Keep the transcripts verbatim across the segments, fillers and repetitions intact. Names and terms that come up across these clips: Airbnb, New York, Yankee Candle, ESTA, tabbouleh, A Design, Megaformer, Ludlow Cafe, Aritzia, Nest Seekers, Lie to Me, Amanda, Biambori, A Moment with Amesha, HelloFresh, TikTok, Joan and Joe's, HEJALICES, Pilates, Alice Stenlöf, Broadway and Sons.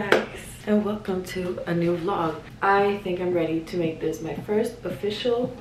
guys, and welcome to a new vlog. I think I'm ready to make this my first official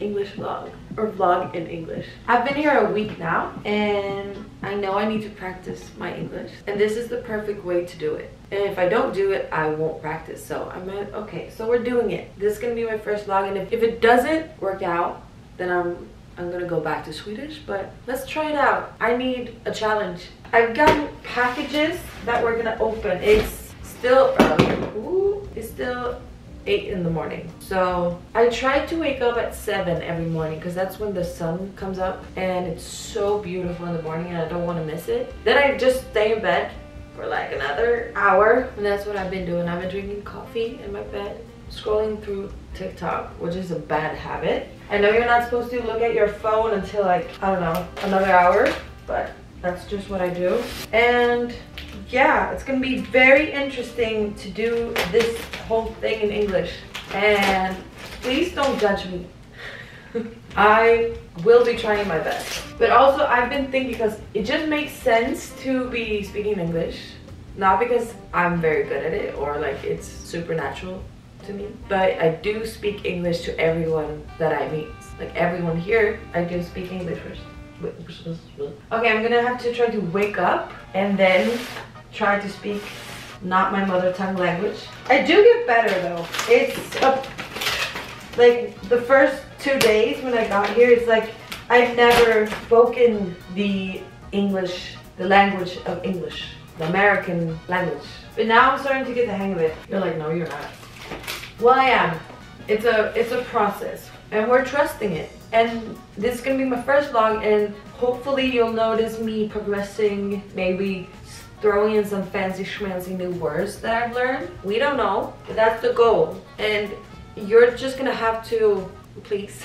English vlog, or vlog in English. I've been here a week now and I know I need to practice my English, and this is the perfect way to do it. And if I don't do it, I won't practice. So I'm like, okay, so we're doing it. This is gonna be my first vlog, and if, if it doesn't work out, then I'm I'm gonna go back to Swedish, but let's try it out. I need a challenge. I've gotten packages that we're gonna open. It's still early. Ooh, it's still eight in the morning. So I try to wake up at seven every morning because that's when the sun comes up and it's so beautiful in the morning and I don't want to miss it. Then I just stay in bed for like another hour, and that's what I've been doing. I've been drinking coffee in my bed, scrolling through TikTok, which is a bad habit. I know you're not supposed to look at your phone until like, I don't know, another hour, but that's just what I do. And yeah, it's gonna be very interesting to do this whole thing in English, and please don't judge me. I will be trying my best, but also I've been thinking, because it just makes sense to be speaking English, not because I'm very good at it or like it's supernatural to me, but I do speak English to everyone that I meet. Like everyone here, I do speak English first. Okay, I'm gonna have to try to wake up and then try to speak not my mother tongue language. I do get better though. It's a, like the first two days when I got here, it's like I've never spoken the English, the language of English, the American language. But now I'm starting to get the hang of it. You're like, no, you're not. Well, I am. It's a, it's a process, and we're trusting it. And this is gonna be my first vlog, and hopefully you'll notice me progressing, maybe throwing in some fancy schmancy new words that I've learned. We don't know, but that's the goal. And you're just gonna have to, please,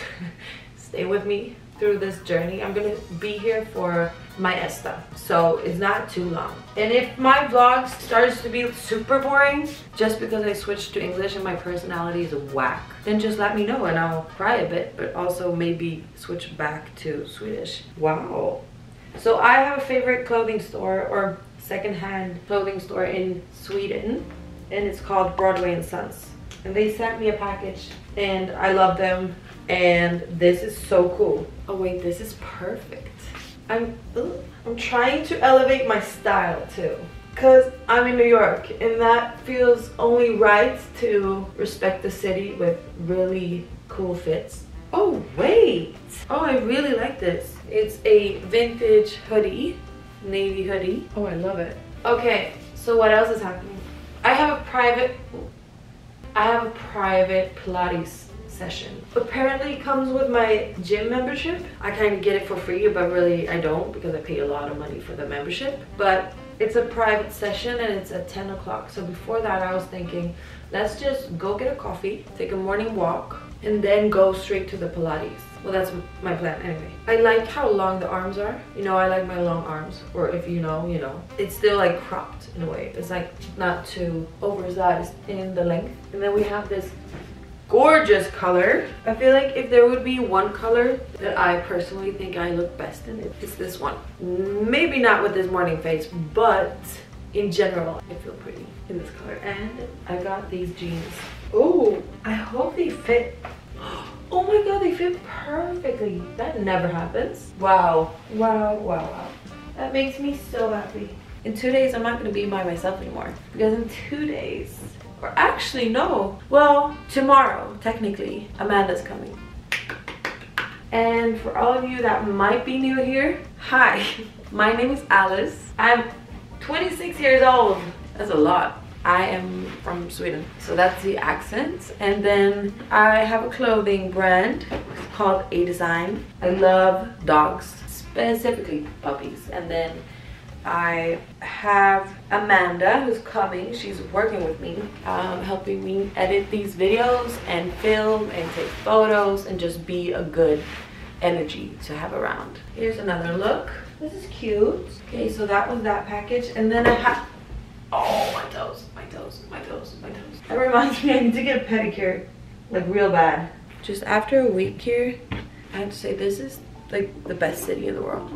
stay with me through this journey. I'm gonna be here for my ESTA, so it's not too long. And if my vlog starts to be super boring just because I switched to English and my personality is whack, then just let me know and I'll cry a bit, but also maybe switch back to Swedish. Wow. So I have a favorite clothing store, or secondhand clothing store in Sweden, and it's called Broadway and Sons. And they sent me a package and I love them, and this is so cool. Oh wait, this is perfect. I'm ugh, I'm trying to elevate my style too, because I'm in New York and that feels only right to respect the city with really cool fits. Oh wait, oh I really like this. It's a vintage hoodie, navy hoodie. Oh I love it. Okay, so what else is happening? I have a private, I have a private Pilates session. Apparently it comes with my gym membership. I kind of get it for free, but really I don't, because I pay a lot of money for the membership. But it's a private session and it's at ten o'clock. So before that I was thinking, let's just go get a coffee, take a morning walk, and then go straight to the Pilates. Well, that's my plan anyway. I like how long the arms are. You know, I like my long arms. Or if you know, you know. It's still like cropped in a way. It's like not too oversized in the length. And then we have this gorgeous color. I feel like if there would be one color that I personally think I look best in, it, it's this one. Maybe not with this morning face, but in general, I feel pretty in this color. And I got these jeans. Oh, I hope they fit. Oh my god, they fit perfectly. That never happens. Wow. Wow, wow, wow. That makes me so happy. In two days, I'm not gonna be by myself anymore. Because in two days, or actually no. Well, tomorrow, technically, Amanda's coming. And for all of you that might be new here, hi, my name is Alice. I'm twenty-six years old. That's a lot. I am from Sweden, so that's the accent. And then I have a clothing brand called A Design. I love dogs, specifically puppies. And then I have Amanda, who's coming. She's working with me, um, helping me edit these videos and film and take photos and just be a good energy to have around. Here's another look. This is cute. Okay, so that was that package. And then I have, oh, my toes, my toes, my toes, my toes. That reminds me, I need to get a pedicure, like real bad. Just after a week here, I have to say this is like the best city in the world.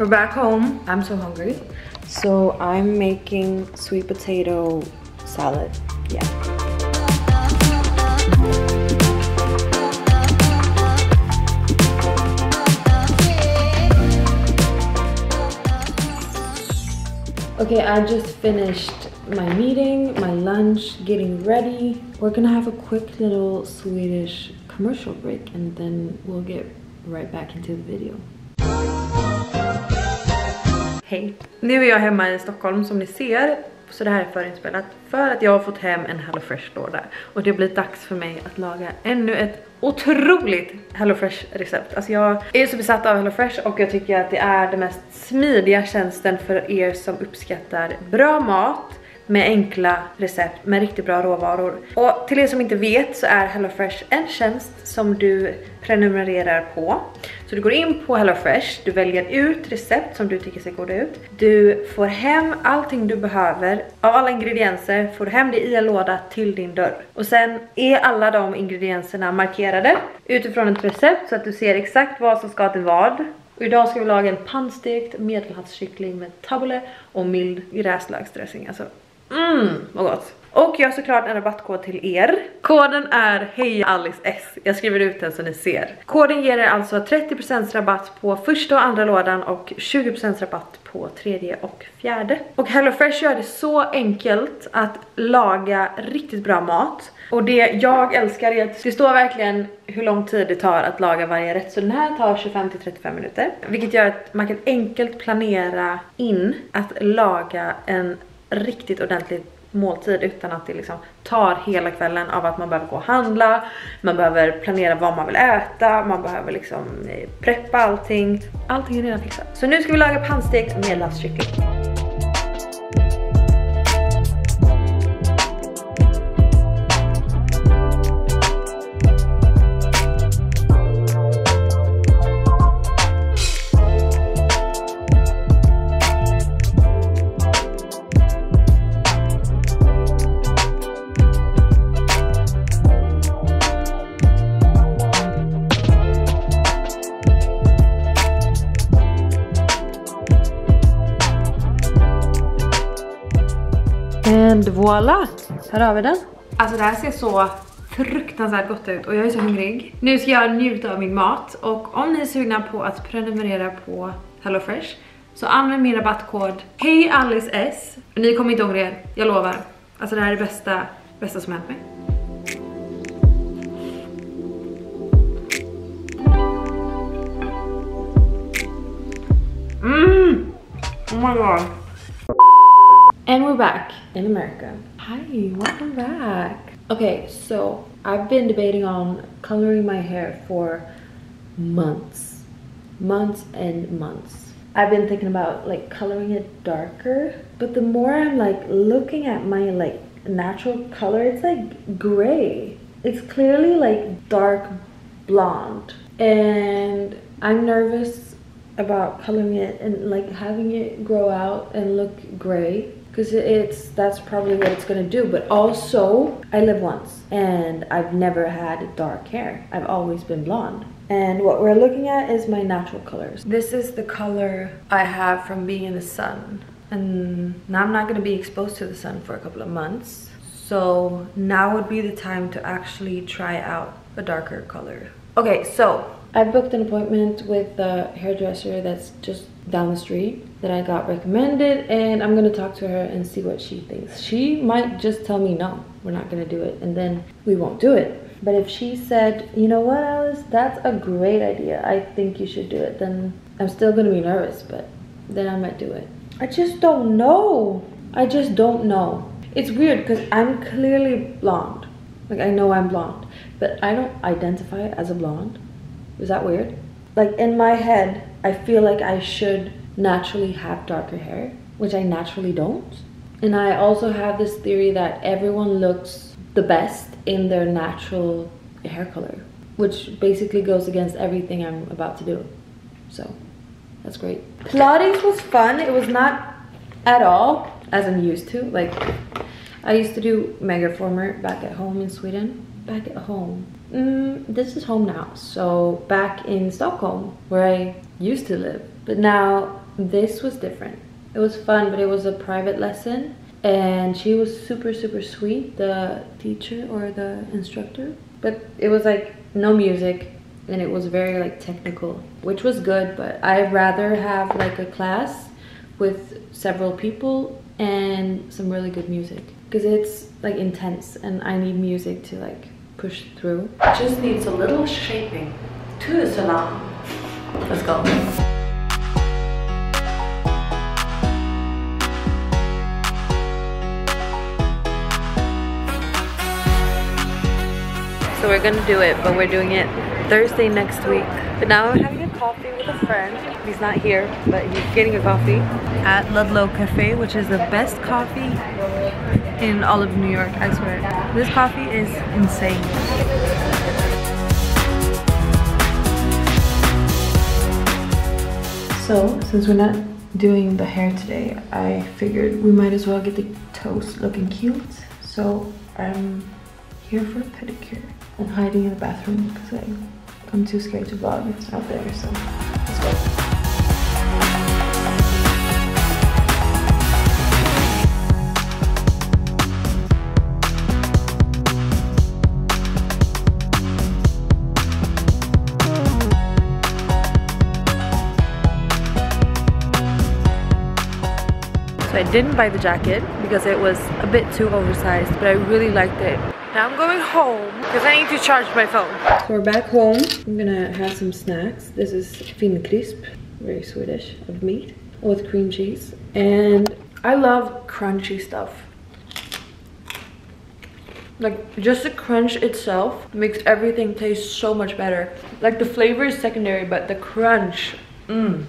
We're back home. I'm so hungry. So I'm making sweet potato salad. Yeah. Okay, I just finished my meeting, my lunch, getting ready. We're gonna have a quick little Swedish commercial break and then we'll get right back into the video. Hej! Nu är jag hemma i Stockholm som ni ser, så det här är förinspelat för att jag har fått hem en HelloFresh-låda. Och det blir dags för mig att laga ännu ett otroligt HelloFresh-recept. Alltså jag är så besatt av HelloFresh och jag tycker att det är den mest smidiga tjänsten för er som uppskattar bra mat. Med enkla recept, med riktigt bra råvaror. Och till er som inte vet så är HelloFresh en tjänst som du prenumererar på. Så du går in på HelloFresh, du väljer ut recept som du tycker ser goda ut. Du får hem allting du behöver, av alla ingredienser får du hem det i en låda till din dörr. Och sen är alla de ingredienserna markerade utifrån ett recept så att du ser exakt vad som ska till vad. Och idag ska vi laga en pannstekt medelhavskyckling med tabbouleh och mild gräslöksdressing. Alltså Mmm, vad gott. Och jag har såklart en rabattkod till er. Koden är HEJALICES. Jag skriver ut den så ni ser. Koden ger er alltså trettio procent rabatt på första och andra lådan och tjugo procent rabatt på tredje och fjärde. Och HelloFresh gör det så enkelt att laga riktigt bra mat. Och det jag älskar är att det står verkligen hur lång tid det tar att laga varje rätt. Så den här tar tjugofem till trettiofem minuter. Vilket gör att man kan enkelt planera in att laga en riktigt ordentlig måltid utan att det liksom tar hela kvällen av att man behöver gå och handla, man behöver planera vad man vill äta, man behöver liksom preppa allting. Allting är redan fixat. Så nu ska vi laga pannstekt med medelhavskyckling. And voila! Här har vi den. Alltså det här ser så fruktansvärt gott ut och jag är så hungrig. Nu ska jag njuta av min mat och om ni är sugna på att prenumerera på HelloFresh så använd min rabattkod HEJALICES. Ni kommer inte ångra er, jag lovar. Alltså det här är det bästa, bästa som hänt mig. Mm! Oh my god. And we're back in America. Hi, welcome back. Okay, so I've been debating on coloring my hair for months. Months and months. I've been thinking about like coloring it darker, but the more I'm like looking at my like natural color, it's like gray. It's clearly like dark blonde. And I'm nervous about coloring it and like having it grow out and look gray. Because it's that's probably what it's gonna do. But also, I live once and I've never had dark hair. I've always been blonde. And what we're looking at is my natural colors. This is the color I have from being in the sun. And now I'm not gonna be exposed to the sun for a couple of months. So now would be the time to actually try out a darker color. Okay, so I booked an appointment with a hairdresser that's just down the street that I got recommended, and I'm gonna talk to her and see what she thinks. She might just tell me no, we're not gonna do it, and then we won't do it. But if she said, you know what, Alice, that's a great idea, I think you should do it, then I'm still gonna be nervous, but then I might do it. I just don't know. I just don't know. It's weird because I'm clearly blonde. Like, I know I'm blonde, but I don't identify as a blonde. Is that weird? Like, in my head, I feel like I should naturally have darker hair, which I naturally don't. And I also have this theory that everyone looks the best in their natural hair color, which basically goes against everything I'm about to do. So, that's great. Pilates was fun. It was not at all as I'm used to. Like, I used to do Megaformer back at home in Sweden. Back at home. Mm, this is home now, so back in Stockholm where I used to live, but now This was different. It was fun, but it was a private lesson, and she was super, super sweet, the teacher or the instructor. But it was like no music, and it was very like technical, which was good, but I'd rather have like a class with several people and some really good music, because it's like intense and I need music to like push through. It just needs a little shaping to the salon. Let's go. So we're gonna do it, but we're doing it Thursday next week. But now I'm having a coffee with a friend. He's not here, but he's getting a coffee at Ludlow Cafe, which is the best coffee in all of New York, I swear. This coffee is insane. So, since we're not doing the hair today, I figured we might as well get the toes looking cute. So, I'm here for a pedicure. I'm hiding in the bathroom because I, I'm too scared to vlog. It's out there, so let's go. So I didn't buy the jacket because it was a bit too oversized, but I really liked it. Now I'm going home because I need to charge my phone. So we're back home. I'm gonna have some snacks. This is fin crisp, very Swedish of me, with cream cheese. And I love crunchy stuff. Like, just the crunch itself makes everything taste so much better. Like, the flavor is secondary, but the crunch, mmm.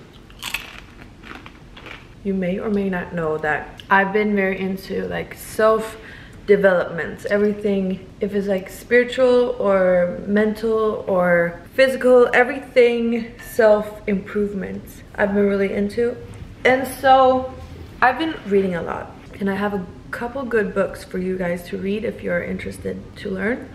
You may or may not know that I've been very into like self-development. Everything, if it's like spiritual or mental or physical, everything self-improvement I've been really into. And so I've been reading a lot, and I have a couple good books for you guys to read if you're interested to learn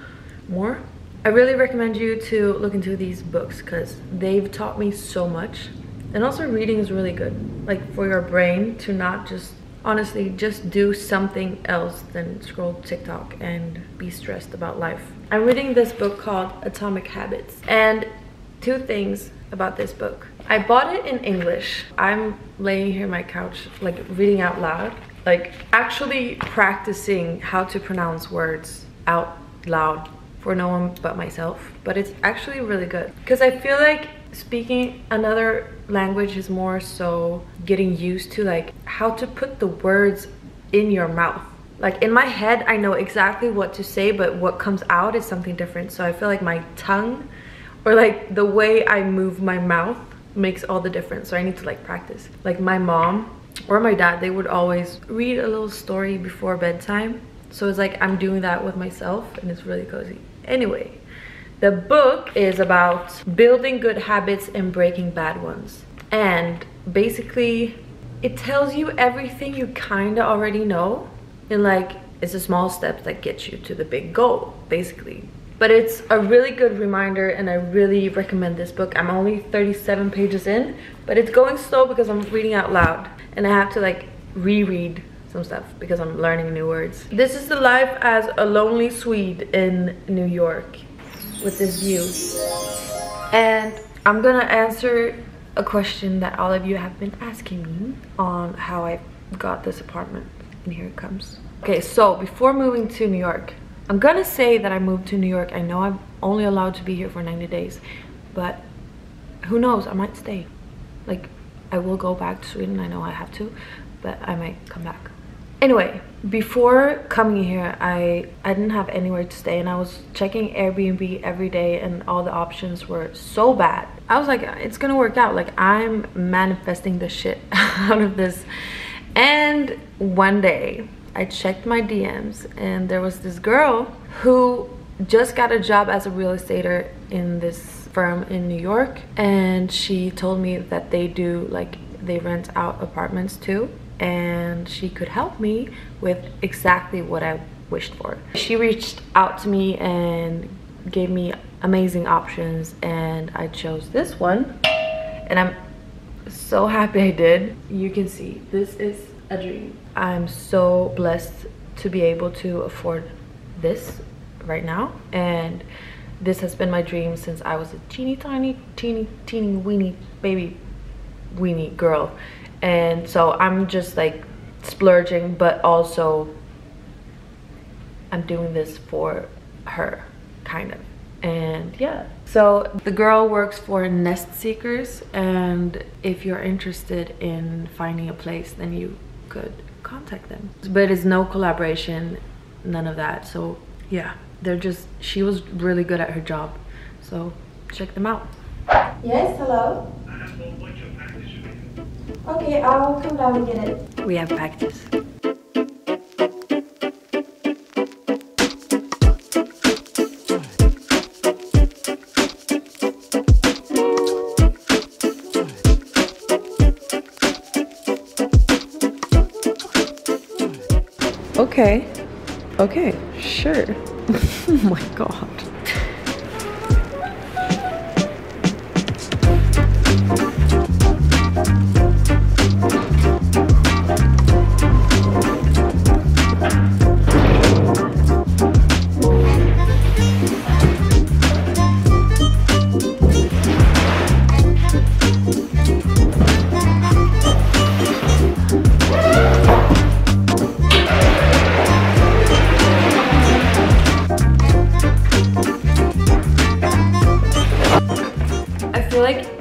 more. I really recommend you to look into these books because they've taught me so much. And also reading is really good, like for your brain to not just, honestly, just do something else than scroll TikTok and be stressed about life. I'm reading this book called Atomic Habits, and two things about this book. I bought it in English. I'm laying here on my couch, like reading out loud, like actually practicing how to pronounce words out loud for no one but myself. But it's actually really good because I feel like speaking another language is more so getting used to like how to put the words in your mouth. Like in my head, I know exactly what to say, but what comes out is something different. So I feel like my tongue or like the way I move my mouth makes all the difference. So I need to like practice. Like my mom or my dad, they would always read a little story before bedtime. So it's like I'm doing that with myself, and it's really cozy. Anyway, the book is about building good habits and breaking bad ones. And basically, it tells you everything you kinda already know. And like, it's the small steps that get you to the big goal, basically. But it's a really good reminder, and I really recommend this book. I'm only thirty-seven pages in, but it's going slow because I'm reading out loud. And I have to like reread some stuff because I'm learning new words. This is the life as a lonely Swede in New York, with this view. And I'm gonna answer a question that all of you have been asking me on how I got this apartment, and here it comes. Okay, so before moving to New York, I'm gonna say that I moved to New York. I know I'm only allowed to be here for ninety days, but who knows, I might stay. Like, I will go back to Sweden, I know I have to, but I might come back. Anyway, before coming here, I, I didn't have anywhere to stay, and I was checking Airbnb every day, and all the options were so bad. I was like, it's gonna work out. Like, I'm manifesting the shit out of this. And one day, I checked my D Ms, and there was this girl who just got a job as a real estater in this firm in New York, and she told me that they do, like, they rent out apartments too, and she could help me with exactly what I wished for. She reached out to me and gave me amazing options, and I chose this one, and I'm so happy I did. You can see this is a dream. I'm so blessed to be able to afford this right now, and this has been my dream since I was a teeny tiny teeny teeny weeny baby weenie girl. And so I'm just like splurging, but also I'm doing this for her, kind of. And yeah, so the girl works for Nest Seekers, and if you're interested in finding a place, then you could contact them, but it's no collaboration, none of that. So yeah, they're just, she was really good at her job, so check them out. Yes, hello. Okay, I'll come down and get it. We have practice. Okay, okay, sure. Oh my God.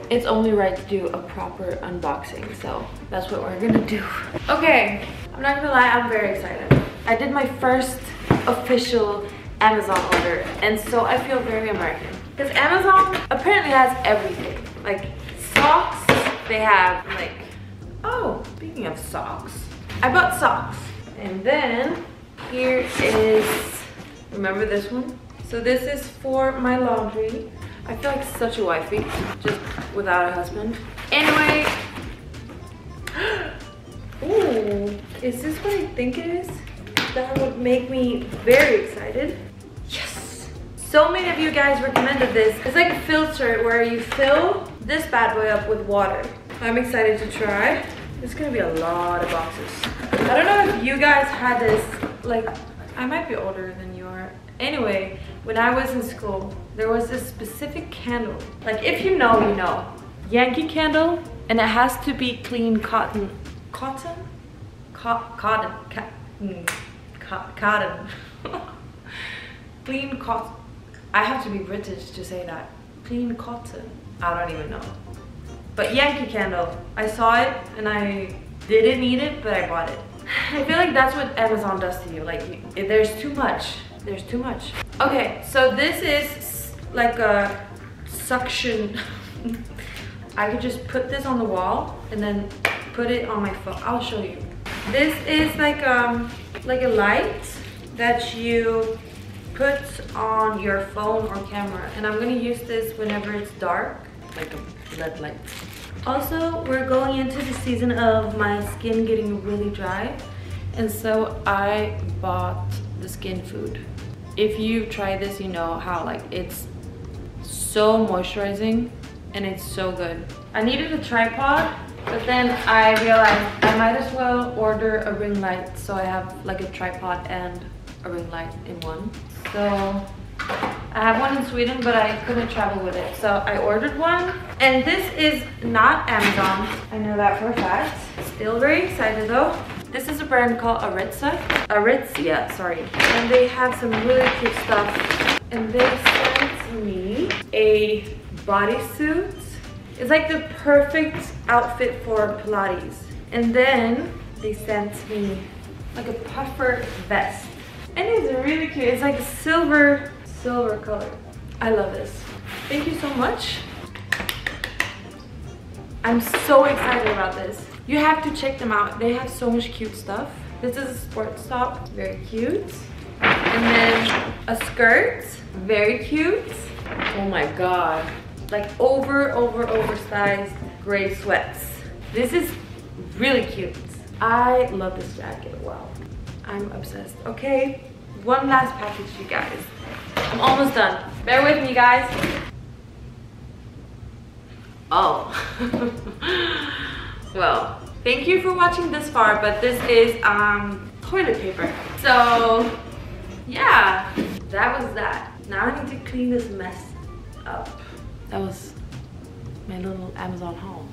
It's only right to do a proper unboxing, so that's what we're gonna do. Okay, I'm not gonna lie, I'm very excited. I did my first official Amazon order, and so I feel very American. Because Amazon apparently has everything. Like socks, they have like, oh, speaking of socks, I bought socks. And then here is, remember this one? So this is for my laundry. I feel like such a wifey, just without a husband. Anyway. Ooh, is this what I think it is? That would make me very excited. Yes! So many of you guys recommended this. It's like a filter where you fill this bad boy up with water. I'm excited to try. It's gonna be a lot of boxes. I don't know if you guys had this, like, I might be older than you are. Anyway, when I was in school, there was a specific candle. Like, if you know, you know. Yankee Candle, and it has to be clean cotton. Cotton? Co cotton. Ca mm. Co cotton. Clean cotton. I have to be British to say that. Clean cotton. I don't even know. But Yankee Candle. I saw it, and I didn't need it, but I bought it. I feel like that's what Amazon does to you. Like, if there's too much. There's too much. Okay, so this is like a suction. I could just put this on the wall and then put it on my phone. I'll show you. This is like um like a light that you put on your phone or camera, and I'm gonna use this whenever it's dark, like a L E D light. Also, we're going into the season of my skin getting really dry, and so I bought the skin food. If you try this, you know how like it's so moisturizing and it's so good. I needed a tripod, but then I realized I might as well order a ring light, so I have like a tripod and a ring light in one. So I have one in Sweden, but I couldn't travel with it, so I ordered one. And this is not Amazon, I know that for a fact. Still very excited though. This is a brand called Aritzia. Aritzia, sorry. And they have some really cute stuff. And they sent me a bodysuit. It's like the perfect outfit for Pilates. And then they sent me like a puffer vest. And it's really cute. It's like a silver, silver color. I love this. Thank you so much. I'm so excited about this. You have to check them out. They have so much cute stuff. This is a sports top, very cute. And then a skirt, very cute. Oh my God. Like over, over, oversized gray sweats. This is really cute. I love this jacket, wow. I'm obsessed. Okay, one last package, you guys. I'm almost done. Bear with me, guys. Oh. Well, thank you for watching this far, but this is um toilet paper. So yeah, that was that. Now I need to clean this mess up. That was my little Amazon haul.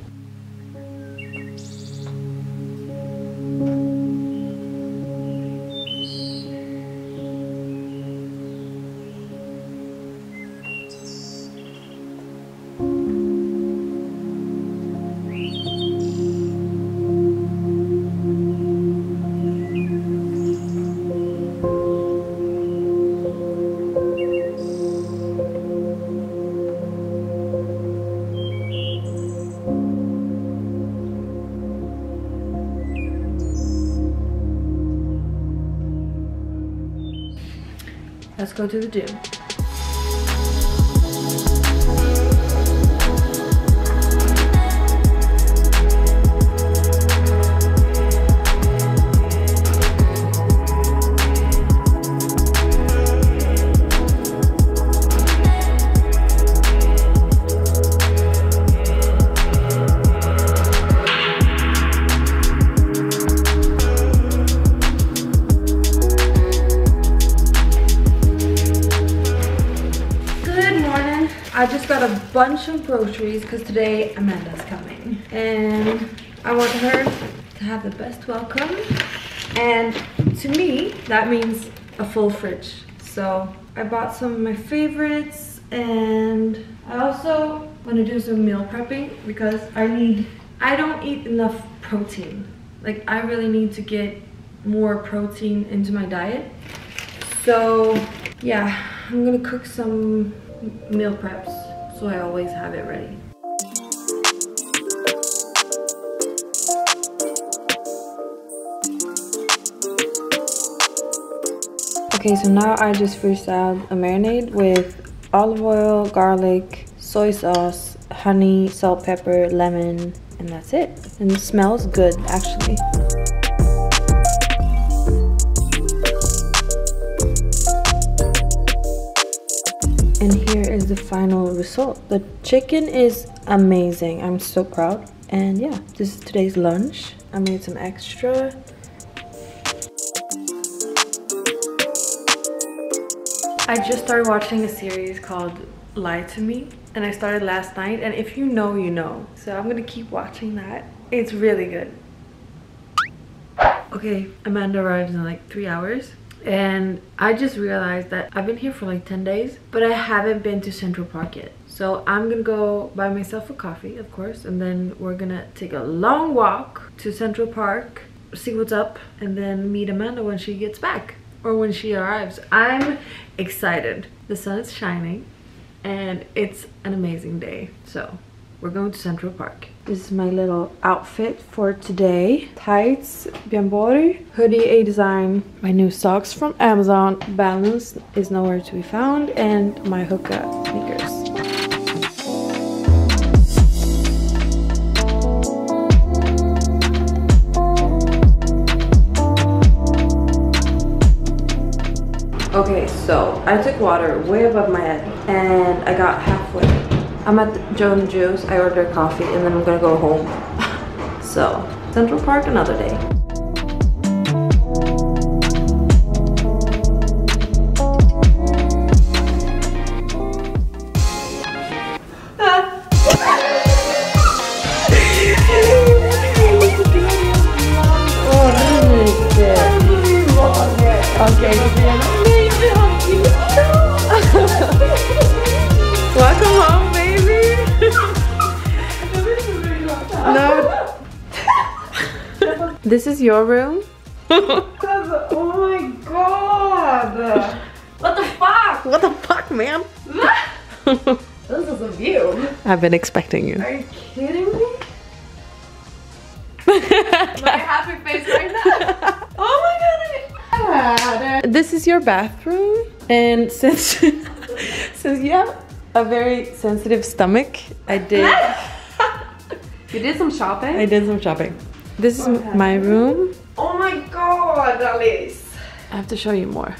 Let's go to the gym. I just got a bunch of groceries because today Amanda's coming and I want her to have the best welcome, and to me that means a full fridge. So I bought some of my favorites, and I also want to do some meal prepping because I need I don't eat enough protein. Like, I really need to get more protein into my diet. So yeah, I'm gonna cook some meal preps so I always have it ready. Okay, so now I just freestyled a marinade with olive oil, garlic, soy sauce, honey, salt, pepper, lemon, and that's it. And it smells good, actually. And here is the final result. The chicken is amazing. I'm so proud. And yeah, this is today's lunch. I made some extra. I just started watching a series called Lie to Me, and I started last night, and if you know, you know. So I'm gonna keep watching that. It's really good. Okay, Amanda arrives in like three hours. And I just realized that I've been here for like ten days, but I haven't been to Central Park yet. So I'm gonna go buy myself a coffee, of course, and then we're gonna take a long walk to Central Park, see what's up, and then meet Amanda when she gets back or when she arrives. I'm excited. The sun is shining and it's an amazing day. So we're going to Central Park. This is my little outfit for today. Tights, Biambori, hoodie, A Design, my new socks from Amazon, Balance is nowhere to be found, and my Hookah sneakers. Okay, so I took water way above my head and I got halfway. I'm at Joan and Joe's, I ordered coffee, and then I'm gonna go home. So, Central Park another day. Okay. Welcome home. No. This is your room? Oh my god! What the fuck? What the fuck, man? This is a view. I've been expecting you. Are you kidding me? My happy face right now. Oh my god! This is your bathroom, and since since you have a very sensitive stomach, I did. You did some shopping? I did some shopping. This is okay. My room. Oh my god, Alice! I have to show you more.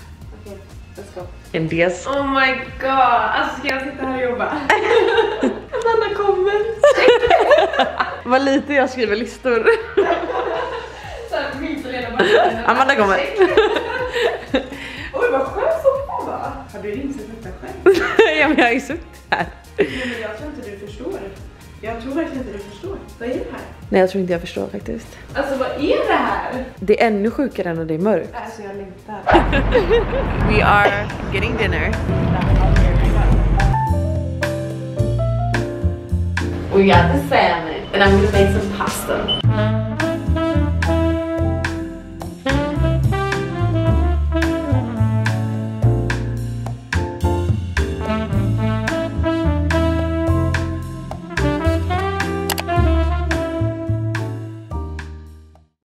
Okay, let's go. India's. Oh my god, jag ska sitta här och jobba. Amanda kommer! Vad lite jag skriver listor. Så här, minst och redan bara. Amanda kommer. Oj, vad skönt så på, va? Har du insett detta själv? Ja, men jag har ju suttit här. Ja, men jag tror inte du förstår. Jag tror verkligen inte du förstår. Vad är det här? Nej, jag tror inte jag förstår faktiskt. Alltså, vad är det här? Det är ännu sjukare än när det är mörkt. Alltså, jag längtar. We are getting dinner. We got the salmon, and I'm gonna make some pasta.